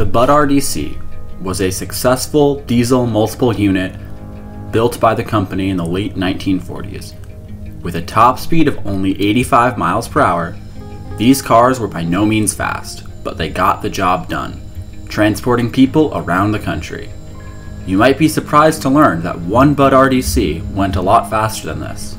The Budd RDC was a successful diesel multiple unit built by the company in the late 1940s. With a top speed of only 85 miles per hour, these cars were by no means fast, but they got the job done, transporting people around the country. You might be surprised to learn that one Budd RDC went a lot faster than this.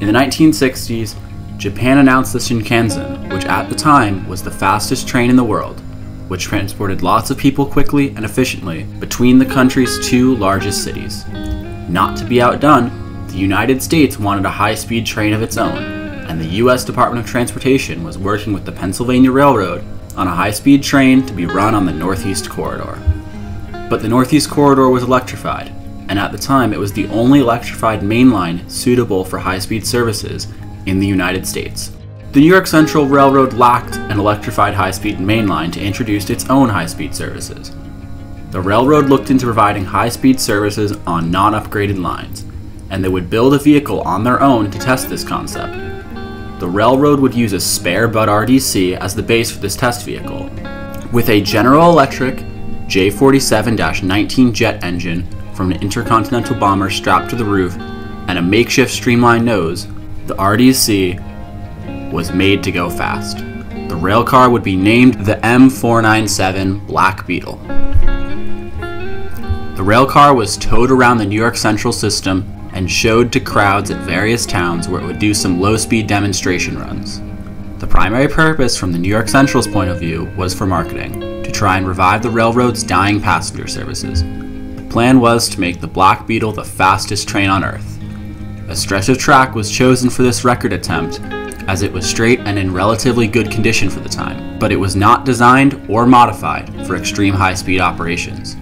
In the 1960s, Japan announced the Shinkansen, which at the time was the fastest train in the world, which transported lots of people quickly and efficiently between the country's two largest cities. Not to be outdone, the United States wanted a high-speed train of its own, and the U.S. Department of Transportation was working with the Pennsylvania Railroad on a high-speed train to be run on the Northeast Corridor. But the Northeast Corridor was electrified, and at the time it was the only electrified main line suitable for high-speed services in the United States. The New York Central Railroad lacked an electrified high-speed main line to introduce its own high-speed services. The railroad looked into providing high-speed services on non-upgraded lines, and they would build a vehicle on their own to test this concept. The railroad would use a spare Budd RDC as the base for this test vehicle. With a General Electric J47-19 jet engine from an intercontinental bomber strapped to the roof and a makeshift streamlined nose, the RDC was made to go fast. The railcar would be named the M497 Black Beetle. The railcar was towed around the New York Central system and showed to crowds at various towns where it would do some low-speed demonstration runs. The primary purpose from the New York Central's point of view was for marketing, to try and revive the railroad's dying passenger services. The plan was to make the Black Beetle the fastest train on Earth. A stretch of track was chosen for this record attempt, as it was straight and in relatively good condition for the time, but it was not designed or modified for extreme high-speed operations.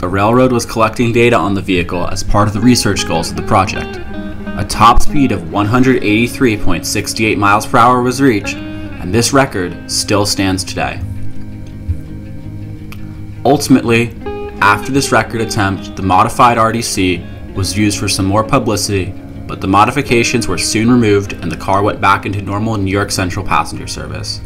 The railroad was collecting data on the vehicle as part of the research goals of the project. A top speed of 183.68 miles per hour was reached, and this record still stands today. Ultimately, after this record attempt, the modified RDC was used for some more publicity, but the modifications were soon removed and the car went back into normal New York Central passenger service.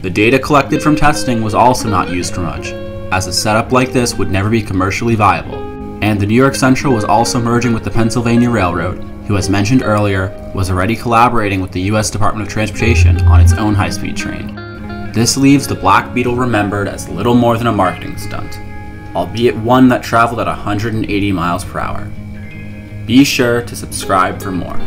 The data collected from testing was also not used for much, as a setup like this would never be commercially viable, and the New York Central was also merging with the Pennsylvania Railroad, who, as mentioned earlier, was already collaborating with the U.S. Department of Transportation on its own high-speed train. This leaves the Black Beetle remembered as little more than a marketing stunt, albeit one that traveled at 180 miles per hour. Be sure to subscribe for more.